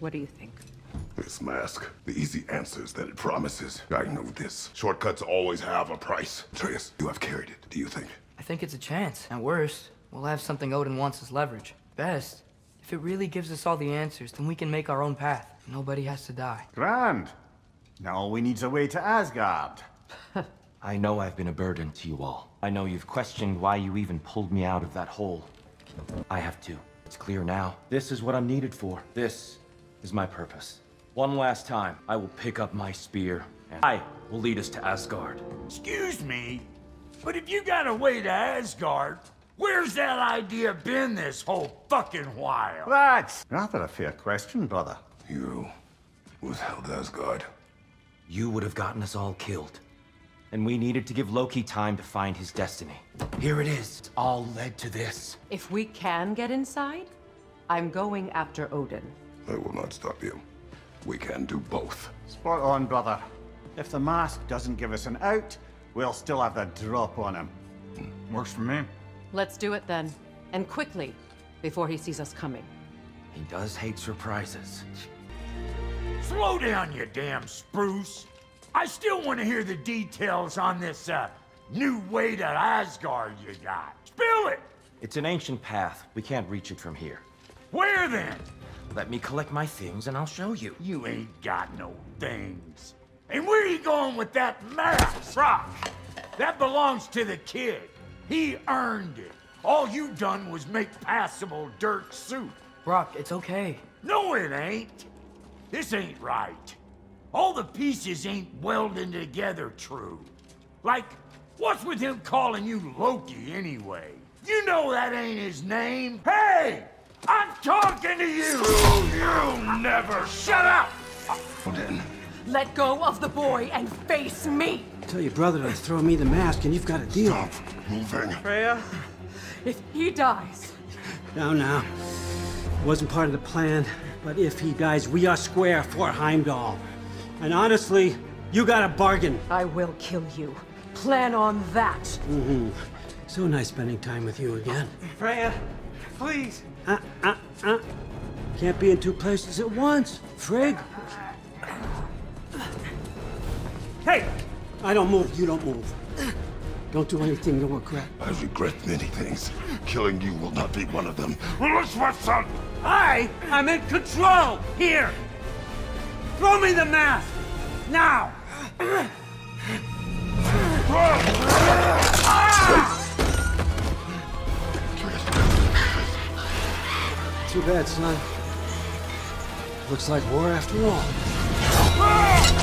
What do you think? This mask, the easy answers that it promises. I know this. Shortcuts always have a price. Atreus, you have carried it, do you think? I think it's a chance. At worst, we'll have something Odin wants as leverage. Best, if it really gives us all the answers, then we can make our own path. Nobody has to die. Grand! Now all we need is a way to Asgard. I know I've been a burden to you all. I know you've questioned why you even pulled me out of that hole. I have too. It's clear now. This is what I'm needed for. This is my purpose. One last time, I will pick up my spear, and I will lead us to Asgard. Excuse me, but if you got a way to Asgard, where's that idea been this whole fucking while? That's rather a fair question, brother. You withheld Asgard. You would have gotten us all killed. And we needed to give Loki time to find his destiny. Here it is. It's all led to this. If we can get inside, I'm going after Odin. I will not stop you. We can do both. Spot on, brother. If the mask doesn't give us an out, we'll still have the drop on him. Works for me. Let's do it then. And quickly, before he sees us coming. He does hate surprises. Slow down, you damn spruce. I still want to hear the details on this new way to Asgard you got. Spill it! It's an ancient path. We can't reach it from here. Where then? Let me collect my things and I'll show you. You ain't got no things. And where are you going with that map, Brok? That belongs to the kid. He earned it. All you done was make passable dirt soup. Brok, it's okay. No, it ain't. This ain't right. All the pieces ain't welding together true. Like, what's with him calling you Loki anyway? You know that ain't his name. Hey! I'm talking to you! You never shut up! Odin. Let go of the boy and face me! Tell your brother to throw me the mask and you've got a deal. Stop moving. Freya? If he dies... No. It wasn't part of the plan, but if he dies, we are square for Heimdall. And honestly, you got a bargain. I will kill you. Plan on that. Mm-hmm. So nice spending time with you again. Freya, please. Can't be in two places at once, Frigg. Hey! I don't move, you don't move. Don't do anything you'll regret. I regret many things. Killing you will not be one of them. Release my son! I am in control here! Throw me the mask! Now! Too bad, son. Looks like war after all.